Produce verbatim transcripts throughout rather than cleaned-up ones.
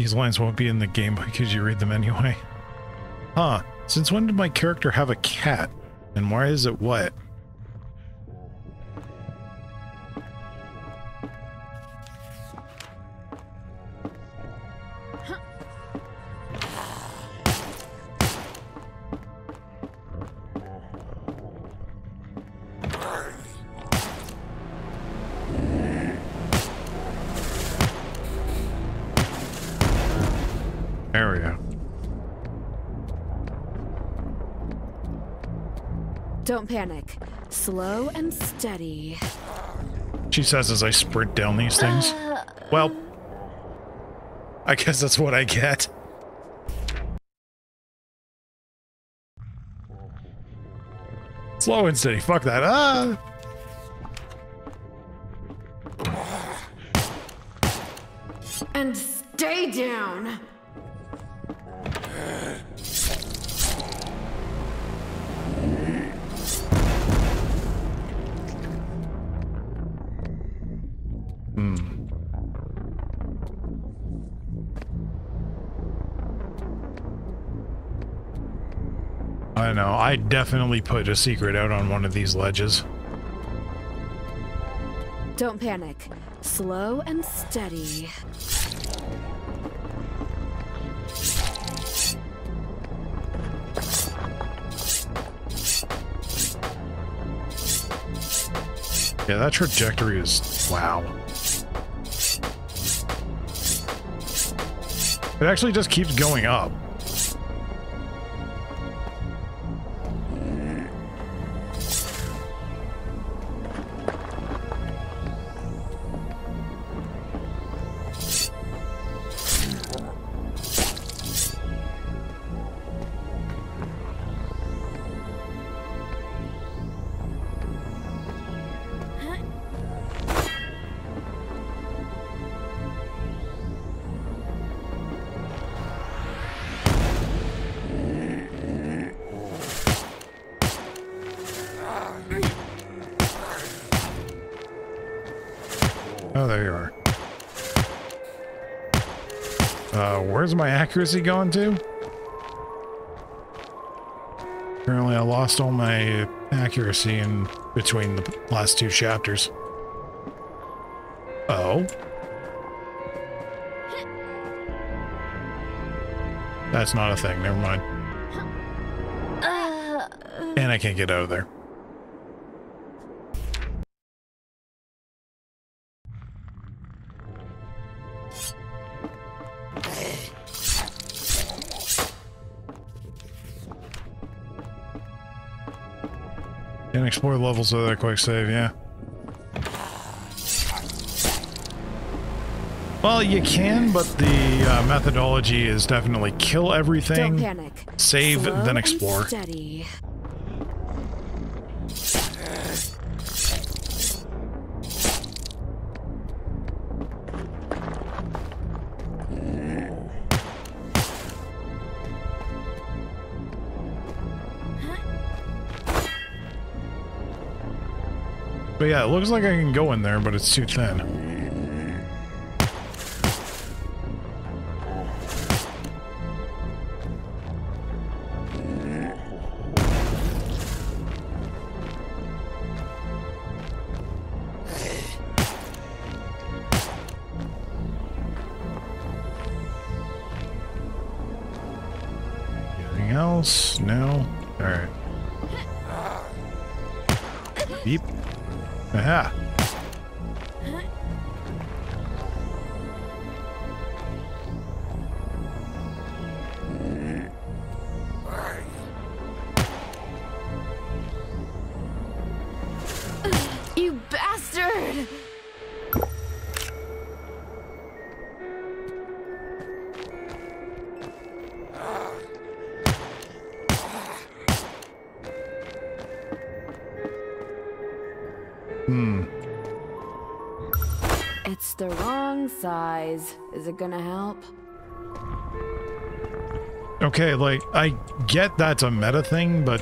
These lines won't be in the game because you read them anyway. Huh. Since when did my character have a cat? And why is it what? Don't panic. Slow and steady. She says as I sprint down these things. Uh, well, I guess that's what I get. Slow and steady. Fuck that. Ah! And stay down. I know, I definitely put a secret out on one of these ledges. Don't panic. Slow and steady. Yeah, that trajectory is... wow. It actually just keeps going up. Where's my accuracy going to? Apparently I lost all my accuracy in between the last two chapters. Oh. That's not a thing, never mind. And I can't get out of there. Explore levels with that quick save, yeah. Well, you can, but the uh, methodology is definitely kill everything, save, slow then explore. Steady. But yeah, it looks like I can go in there, but it's too thin. Anything else? No? Alright. Beep. Aha! You bastard! The wrong size. Is it gonna help? Okay, like, I get that's a meta thing, but...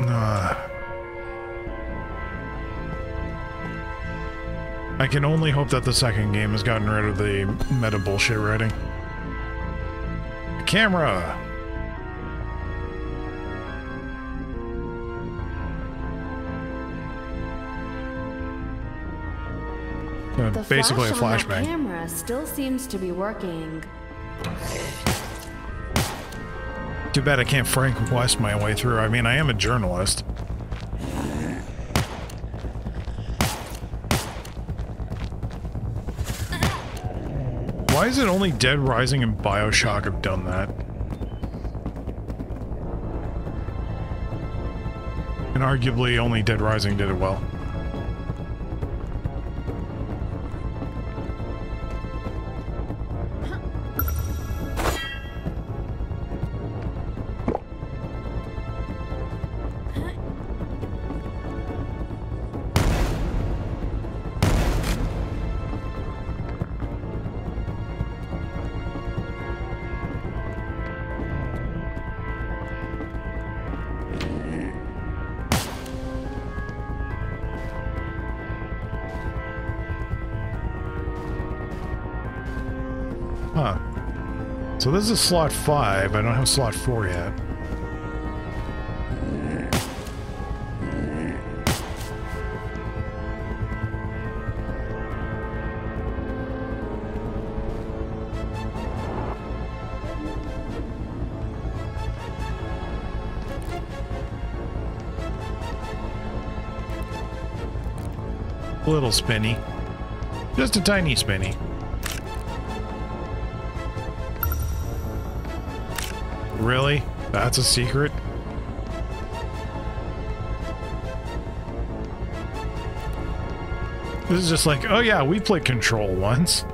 Uh, I can only hope that the second game has gotten rid of the meta bullshit writing. camera. Uh, the basically flash a flashbang. Camera still seems to be working. Too bad I can't Frank West my way through. I mean, I am a journalist. Why is it only Dead Rising and BioShock have done that? And arguably only Dead Rising did it well. So this is slot five. I don't have slot four yet. A little spinny. Just a tiny spinny. Really? That's a secret? This is just like, oh yeah, we played Control once.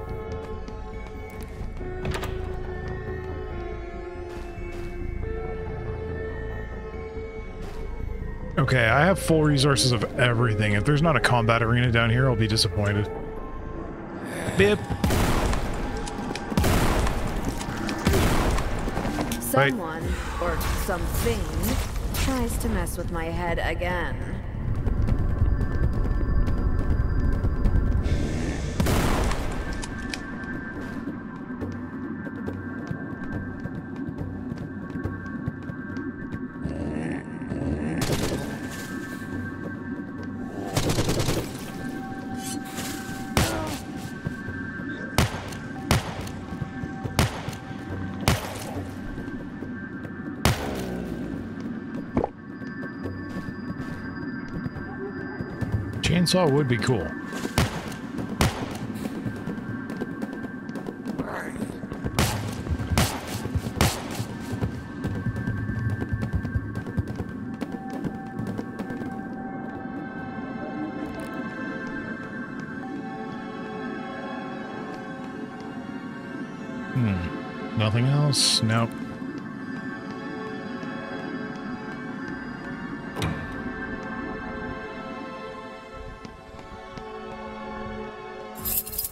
Okay, I have full resources of everything. If there's not a combat arena down here, I'll be disappointed. Bip. Someone, or something, tries to mess with my head again. Chainsaw would be cool. Hmm. Nothing else? Nope.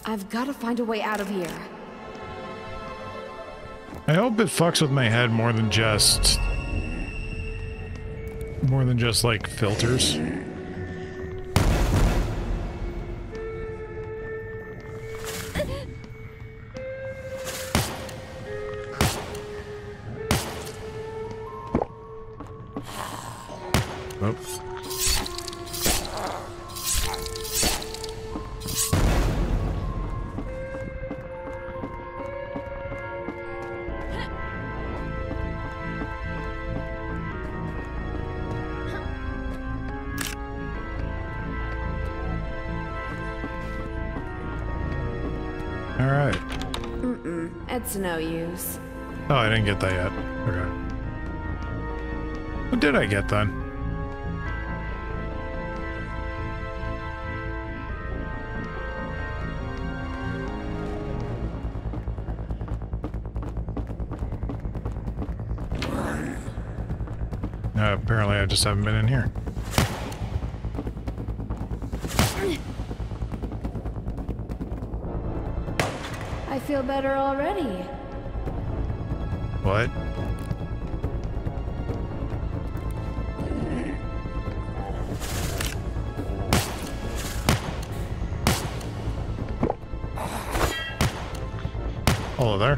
I've got to find a way out of here. I hope it fucks with my head more than just... More than just, like, filters. No use. Oh, I didn't get that yet. Okay. What did I get then? Uh, apparently I just haven't been in here. Feel better already. What? Hello there.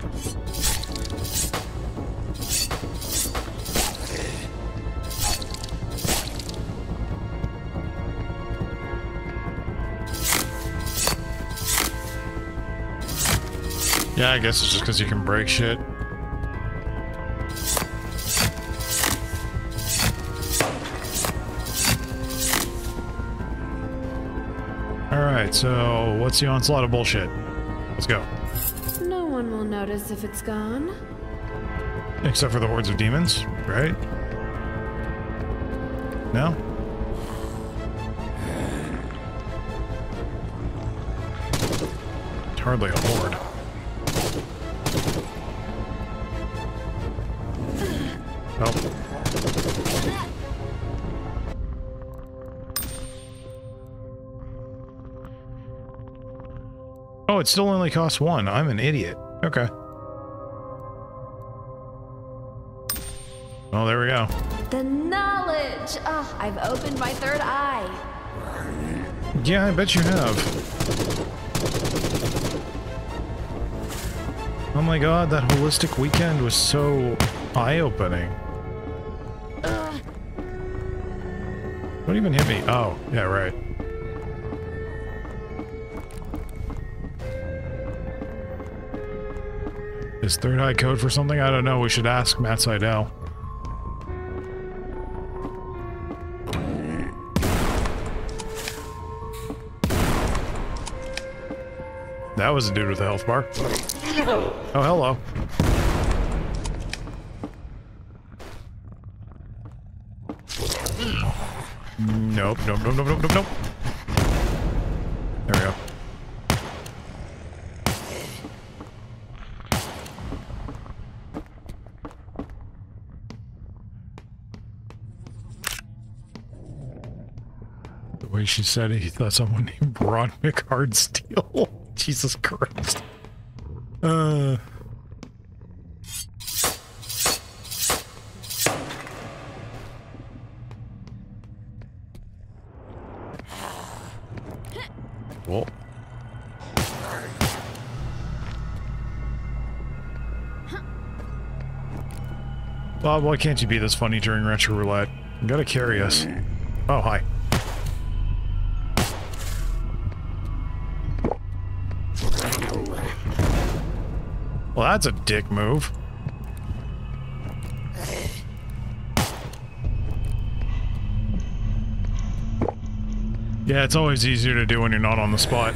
Yeah, I guess it's just because you can break shit. Alright, so what's the onslaught of bullshit? Let's go. No one will notice if it's gone. Except for the hordes of demons, right? No? It's hardly a horde. Oh, it still only costs one. I'm an idiot. Okay. Oh, there we go. The knowledge! Oh, I've opened my third eye. Yeah, I bet you have. Oh my god, that holistic weekend was so eye-opening. Uh. What even hit me? Oh, yeah, right. Is third eye code for something? I don't know. We should ask Matt Seidel. That was a dude with a health bar. Oh, hello. Nope, nope, nope, nope, nope, nope. There we go. She said he thought someone named Bronn McHardsteel. Jesus Christ. Uh. Whoa. Bob, why can't you be this funny during Retro Roulette? You gotta carry us. Oh, hi. Well, that's a dick move. Yeah, it's always easier to do when you're not on the spot.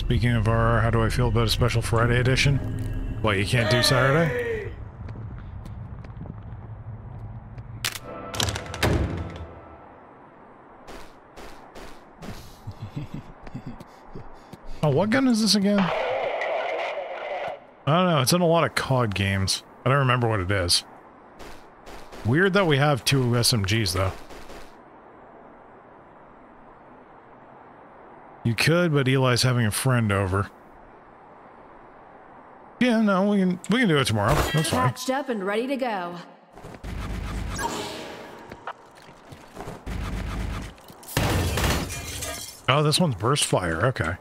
Speaking of our, how do I feel about a special Friday edition? What, you can't do Saturday? Oh, what gun is this again? I don't know, it's in a lot of C O D games. I don't remember what it is. Weird that we have two S M Gs, though. You could, but Eli's having a friend over. Yeah, no, we can we can do it tomorrow. That's fine. Patched up and ready to go. Oh, this one's burst fire. Okay.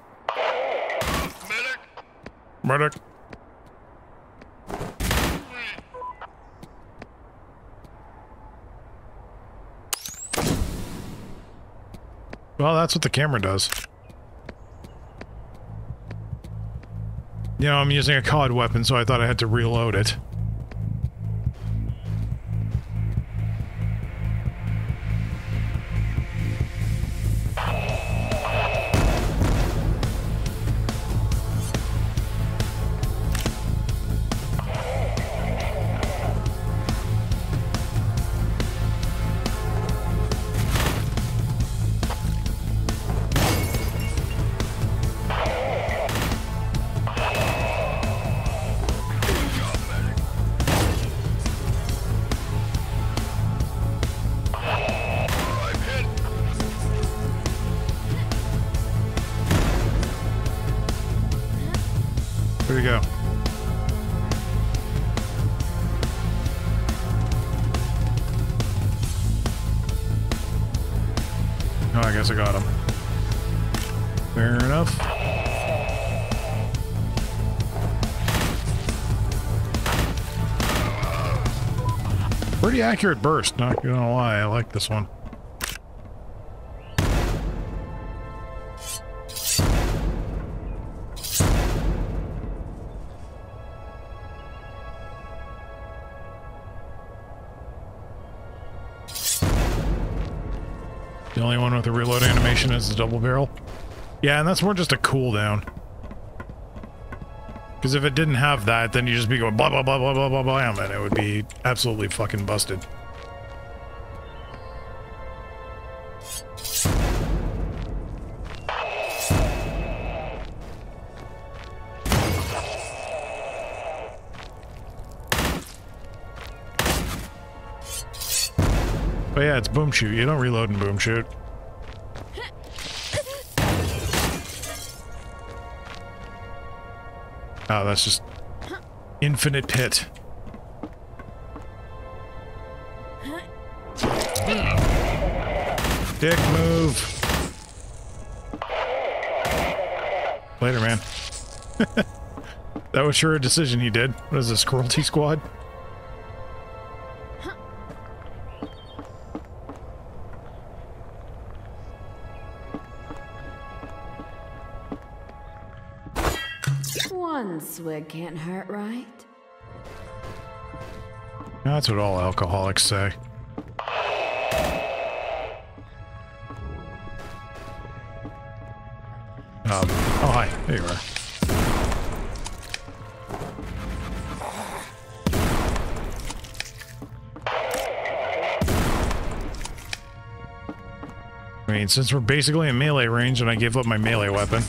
Medic. Medic. Well, that's what the camera does. You know, I'm using a C O D weapon, so I thought I had to reload it. Here we go. Oh, I guess I got him. Fair enough. Pretty accurate burst, not gonna lie. I like this one. The only one with a reload animation is the double barrel. Yeah, and that's more just a cooldown. Because if it didn't have that, then you'd just be going blah, blah, blah, blah, blah, blah, blah, and it would be absolutely fucking busted. But yeah, it's boom shoot. You don't reload and boom shoot. Oh, that's just infinite pit. Dick move. Later, man. That was sure a decision he did. What is this, Cruelty Squad? One swig can't hurt, right? That's what all alcoholics say. Um, oh, hi. There you are. I mean, since we're basically in melee range and I give up my melee weapon...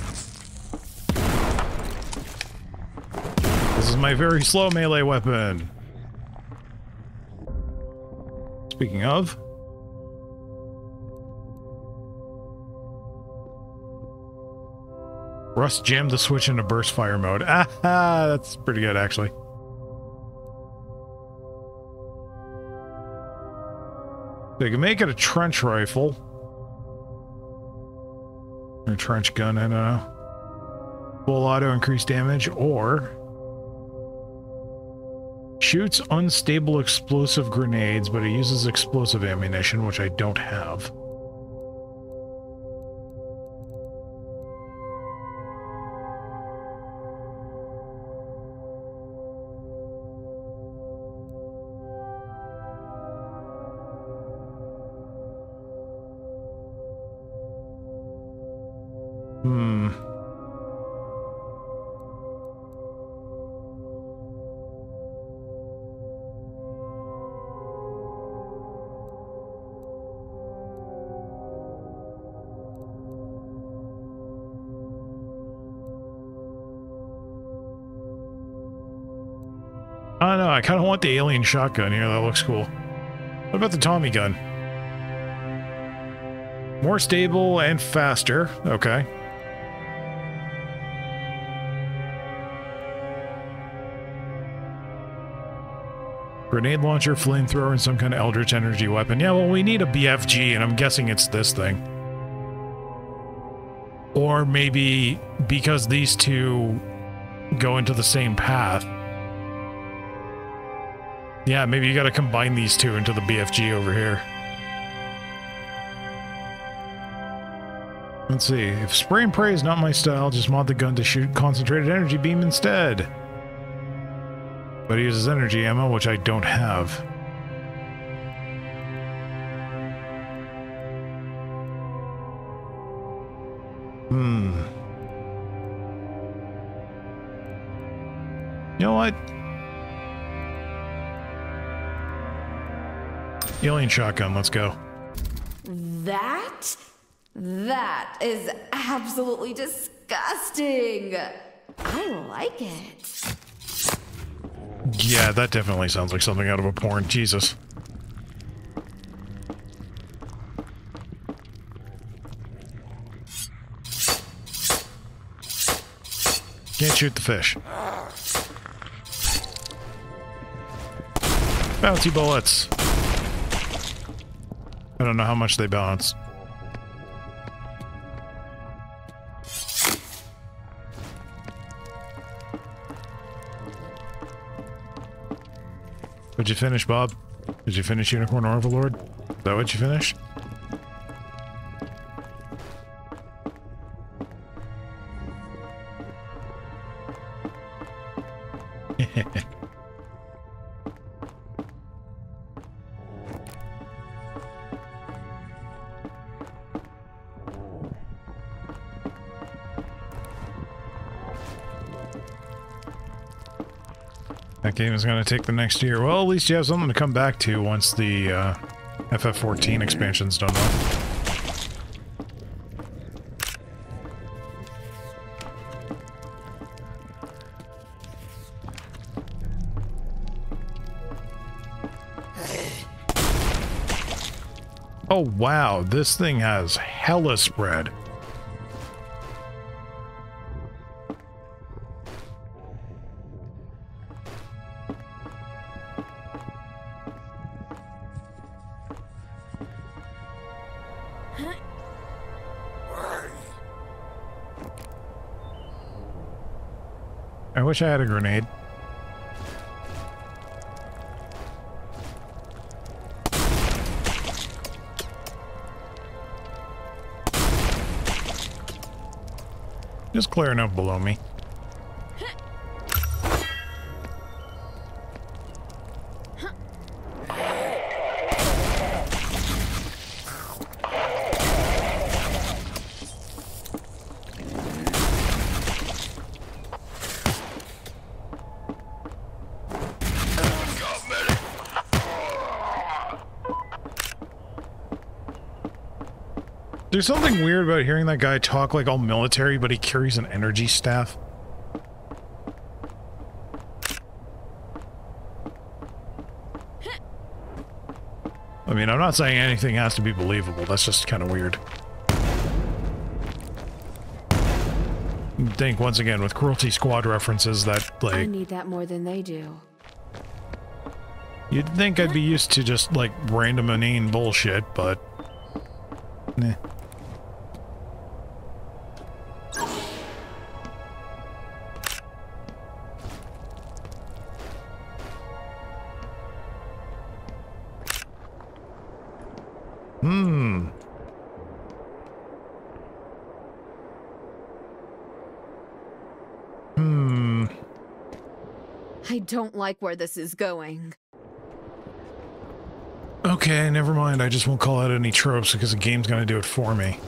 This is my very slow melee weapon. Speaking of, Rust jammed the switch into burst fire mode. Ah, that's pretty good actually. They can make it a trench rifle or a trench gun, and a full auto increase damage, or shoots unstable explosive grenades, but it uses explosive ammunition, which I don't have. Hmm. I don't know, I kind of want the alien shotgun here, that looks cool. What about the Tommy gun? More stable and faster, okay. Grenade launcher, flamethrower, and some kind of eldritch energy weapon. Yeah, well, we need a B F G, and I'm guessing it's this thing. Or maybe because these two go into the same path. Yeah, maybe you gotta combine these two into the B F G over here. Let's see. If spray and pray is not my style, just mod the gun to shoot concentrated energy beam instead. But it uses energy ammo, which I don't have. Hmm. You know what? Alien shotgun, let's go. That? That is absolutely disgusting. I like it. Yeah, that definitely sounds like something out of a porn. Jesus. Can't shoot the fish. Bouncy bullets. I don't know how much they bounce. What'd you finish, Bob? Did you finish Unicorn Overlord? Is that what you finished? That game is going to take the next year. Well, at least you have something to come back to once the uh, F F fourteen expansion's done with. Oh wow, this thing has hella spread. I wish I had a grenade. Just clearing up below me. There's something weird about hearing that guy talk like all military, but he carries an energy staff. I mean, I'm not saying anything has to be believable. That's just kind of weird. I think once again with Cruelty Squad references that like I need that more than they do. You'd think I'd be used to just like random inane bullshit, but nah. Hmm. Hmm. I don't like where this is going. Okay, never mind. I just won't call out any tropes because the game's gonna do it for me.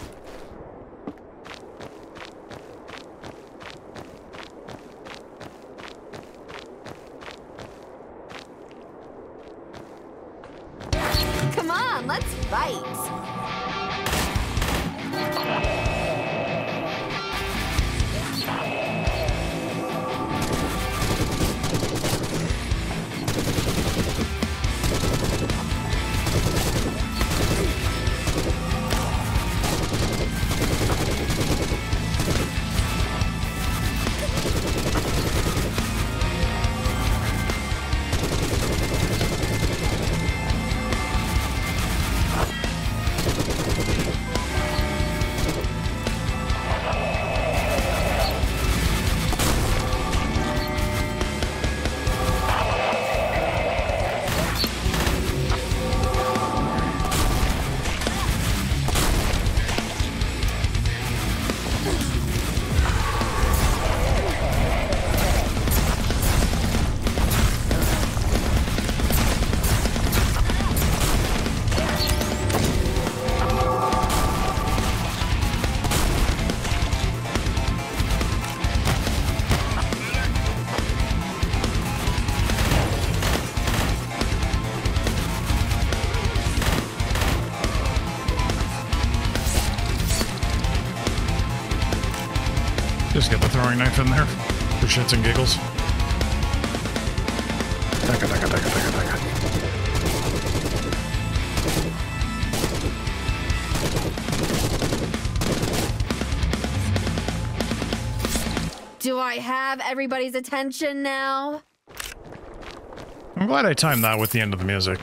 Just get the throwing knife in there for shits and giggles. Taka, taka, taka, taka, taka. Do I have everybody's attention now? I'm glad I timed that with the end of the music.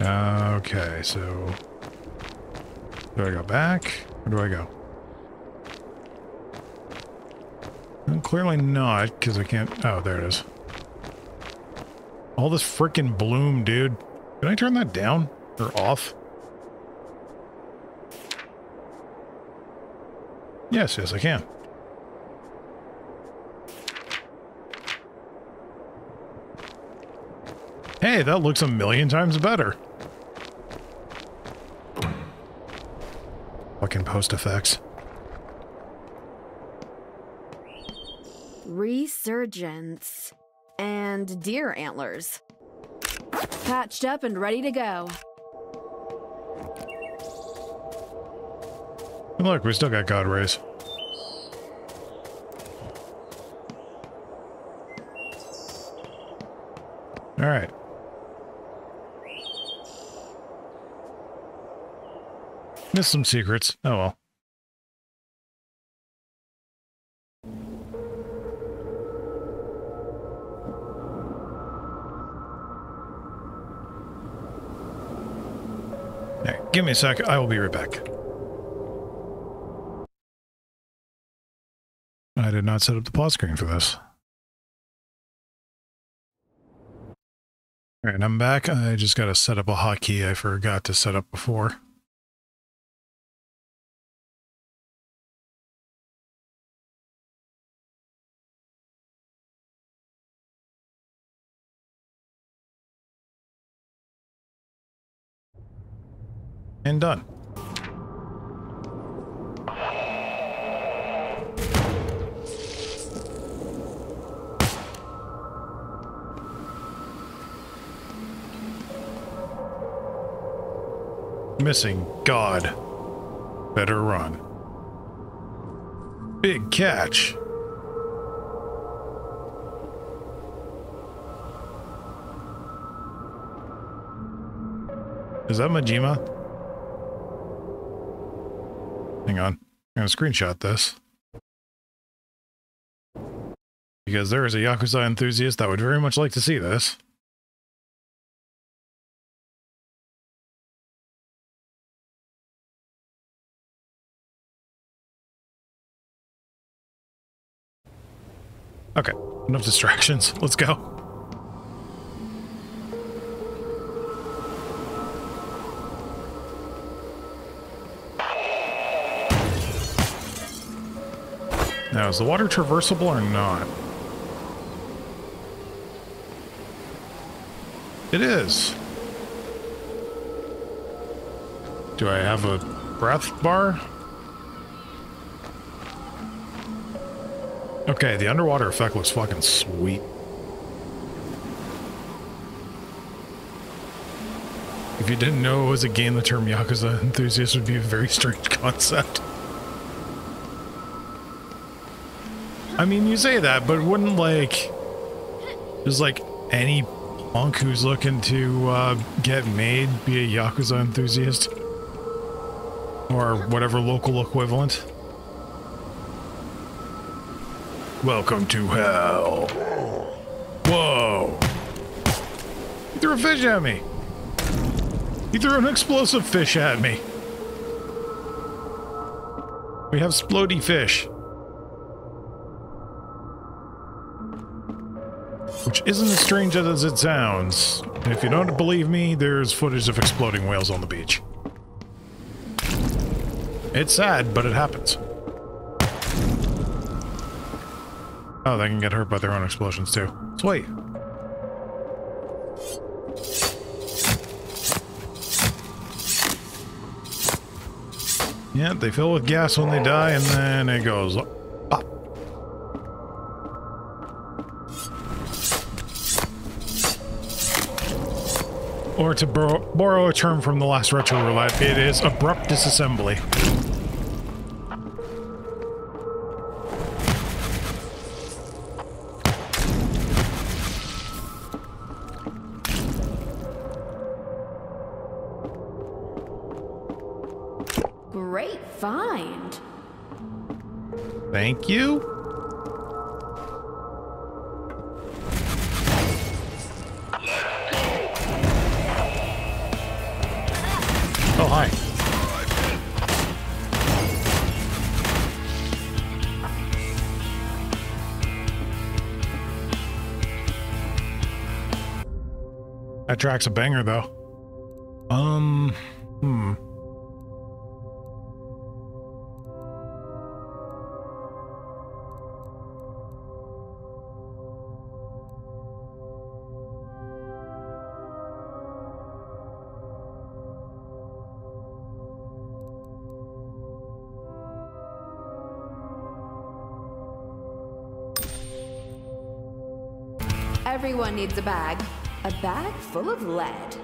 Okay, so... do I go back? Or do I go? Well, clearly not, because I can't... oh, there it is. All this frickin' bloom, dude. Can I turn that down? Or off? Yes, yes, I can. Hey, that looks a million times better. Fucking post effects. Resurgence. And deer antlers. Patched up and ready to go. And look, we still got God rays. Alright. Missed some secrets. Oh well. Give me a sec, I will be right back. I did not set up the pause screen for this. Alright, I'm back. I just gotta set up a hotkey I forgot to set up before. And done. Missing God. Better run. Big catch. Is that Majima? Hang on, I'm going to screenshot this. Because there is a Yakuza enthusiast that would very much like to see this. Okay, enough distractions. Let's go. Now, is the water traversable or not? It is. Do I have a breath bar? Okay, the underwater effect looks fucking sweet. If you didn't know it was a game, the term Yakuza enthusiast would be a very strange concept. I mean, you say that, but wouldn't, like, just, like, any punk who's looking to, uh, get made be a Yakuza enthusiast? Or whatever local equivalent? Welcome to hell. Whoa! He threw a fish at me! He threw an explosive fish at me! We have splody fish. Which isn't as strange as it sounds. And if you don't believe me, there's footage of exploding whales on the beach. It's sad, but it happens. Oh, they can get hurt by their own explosions too. Sweet. Yeah, they fill with gas when they die, and then it goes... Or to borrow, borrow a term from the last Retro Roulette, it is abrupt disassembly. Great find. Thank you. Oh, hi. That track's a banger, though. Um, hmm. Everyone needs a bag. A bag full of lead.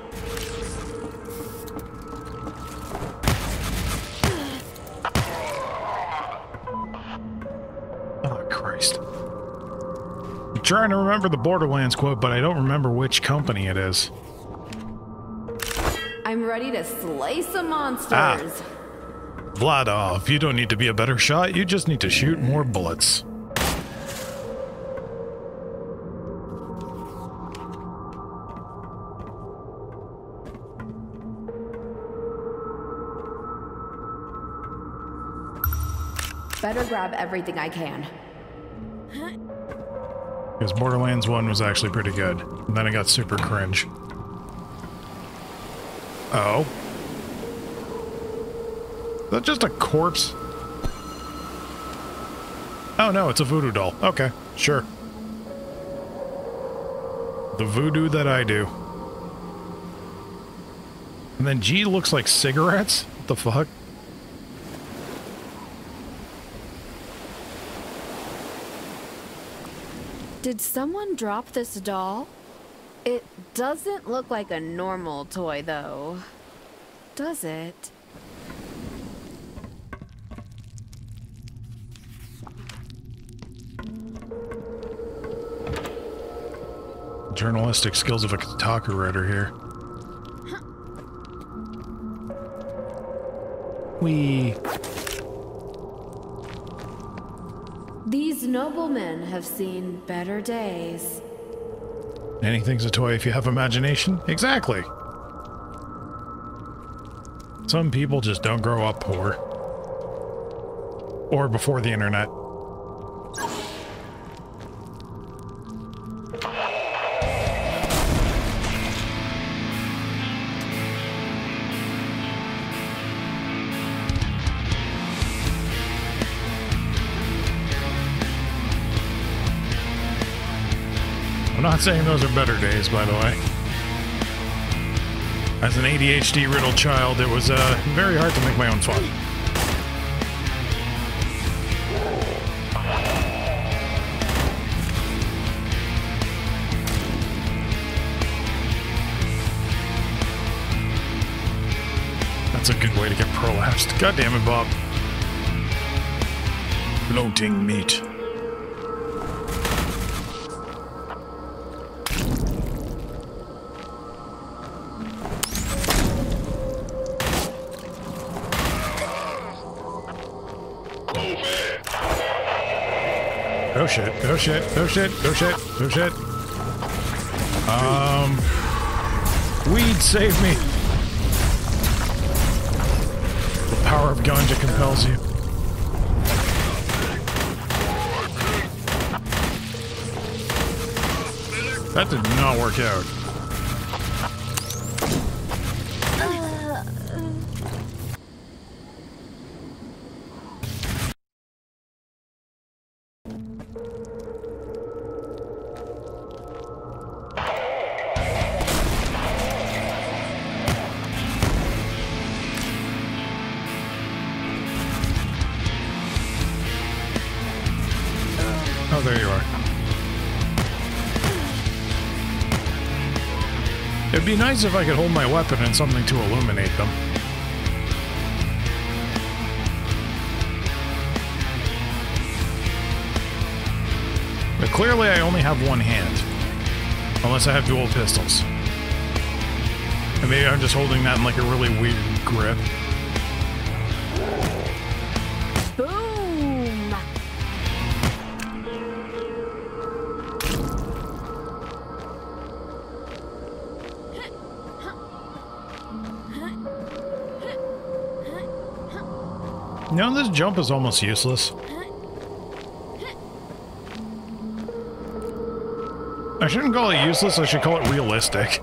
Oh, Christ. I'm trying to remember the Borderlands quote, but I don't remember which company it is. I'm ready to slay some monsters. Ah. Vladof, you don't need to be a better shot. You just need to shoot more bullets. Better grab everything I can. Because Borderlands one was actually pretty good. And then it got super cringe. Oh. Is that just a corpse? Oh no, it's a voodoo doll. Okay, sure. The voodoo that I do. And then G looks like cigarettes? What the fuck? Did someone drop this doll? It doesn't look like a normal toy, though. Does it? Journalistic skills of a Kotaku writer here. Huh. We... These noblemen have seen better days. Anything's a toy if you have imagination. Exactly. Some people just don't grow up poor. Or before the internet. I'm not saying those are better days, by the way. As an A D H D riddled child, it was uh, very hard to make my own fun. That's a good way to get prolapsed. God damn it, Bob. Bloating meat. Oh shit, oh shit, oh shit, oh shit, oh shit. Um... Weed, save me! The power of ganja compels you. That did not work out. It'd be nice if I could hold my weapon and something to illuminate them. But clearly I only have one hand. Unless I have dual pistols. And maybe I'm just holding that in like a really weird grip. No, this jump is almost useless. I shouldn't call it useless, I should call it realistic.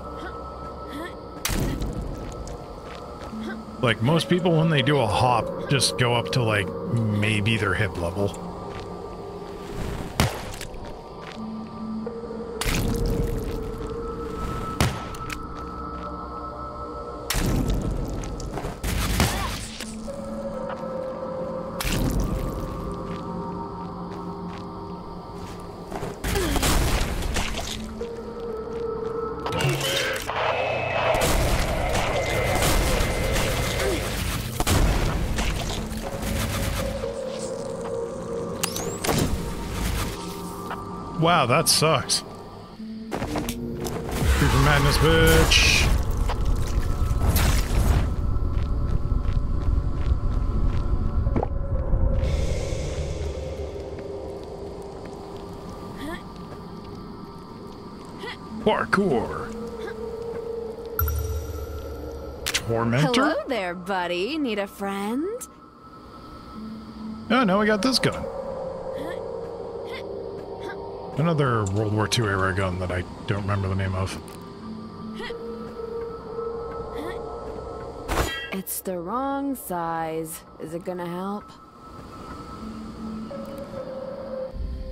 Like, most people, when they do a hop, just go up to, like, maybe their hip level. Wow, that sucks. Creeper madness, bitch. Parkour. Tormentor? Hello there, buddy. Need a friend? Oh, now we got this gun. Another World War Two era gun that I don't remember the name of. It's the wrong size. Is it gonna help?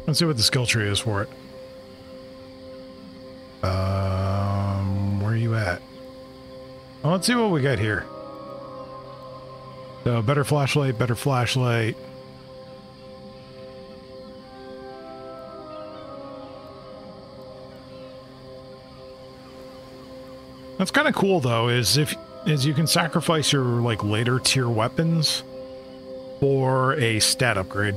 Let's see what the skill tree is for it. Um, where are you at? Well, let's see what we got here. So, better flashlight, better flashlight. That's kind of cool though, is if is you can sacrifice your like later tier weapons for a stat upgrade,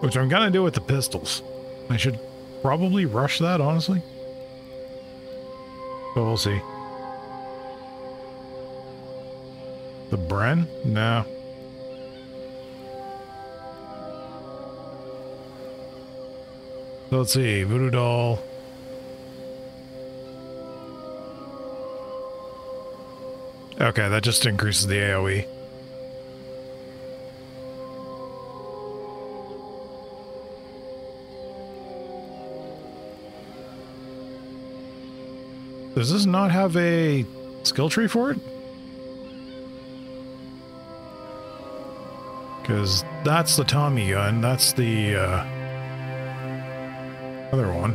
which I'm gonna do with the pistols. I should probably rush that, honestly, but we'll see. The Bren? No. So let's see, voodoo doll. Okay, that just increases the AoE. Does this not have a skill tree for it? Because that's the Tommy gun, that's the uh, other one.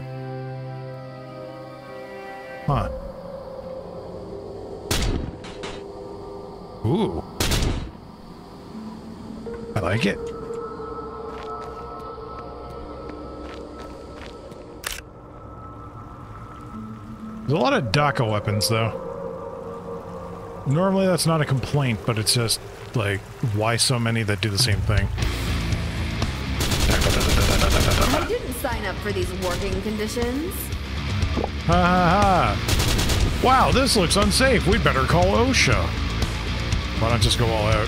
Huh. Ooh. I like it. There's a lot of DACA weapons, though. Normally that's not a complaint, but it's just, like, why so many that do the same thing? I didn't sign up for these working conditions. Ha ha ha. Wow, this looks unsafe. We'd better call OSHA. Why not just go all out?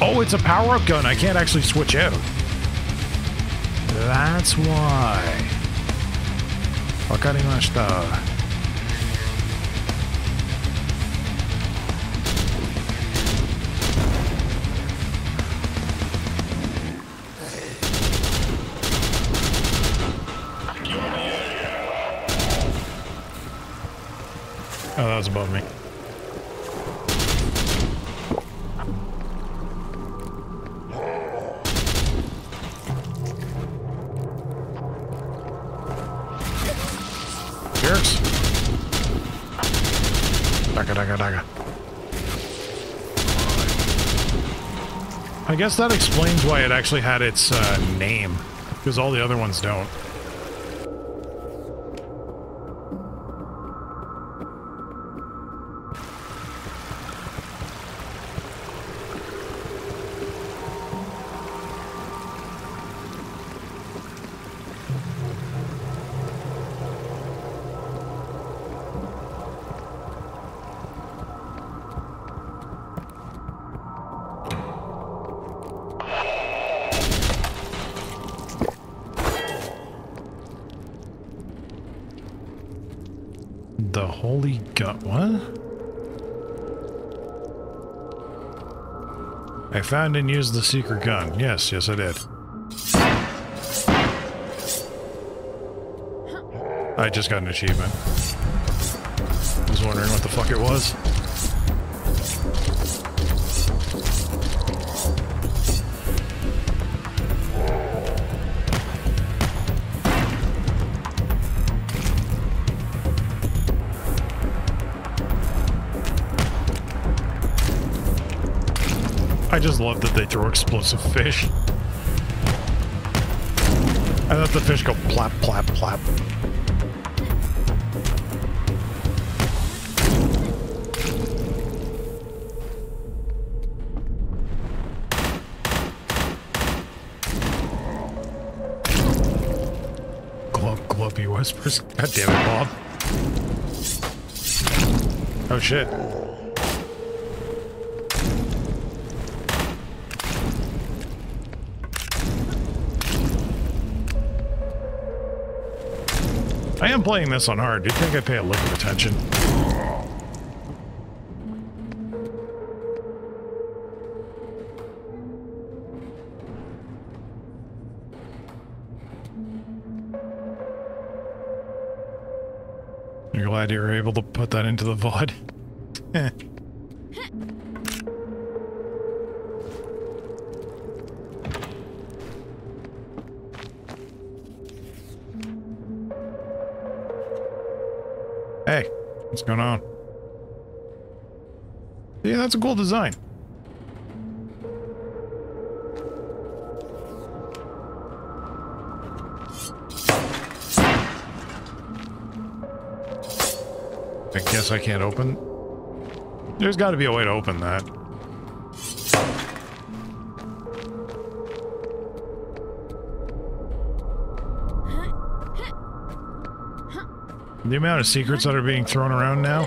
Oh, it's a power-up gun. I can't actually switch out. That's why. Wakarimashita. Oh, that was above me. I guess that explains why it actually had its uh, name, because all the other ones don't. The holy gut, what? I found and used the secret gun. Yes, yes I did. I just got an achievement. I was wondering what the fuck it was. I just love that they throw explosive fish. I let the fish go plap, plap, plap. Glump, glumpy whispers. God damn it, Bob. Oh shit. I am playing this on hard. Do you think I pay a lick of attention? You're glad you were able to put that into the V O D? Eh. Hey, what's going on? Yeah, that's a cool design. I guess I can't open. There's got to be a way to open that. The amount of secrets that are being thrown around now.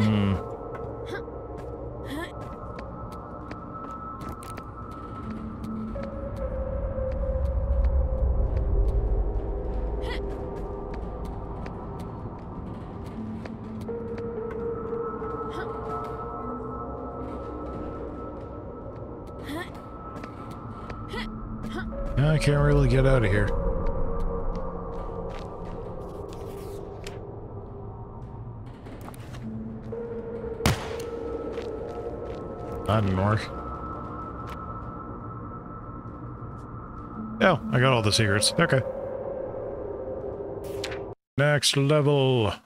Hmm. I can't really get out of here. That didn't work. Oh, I got all the secrets. Okay. Next level.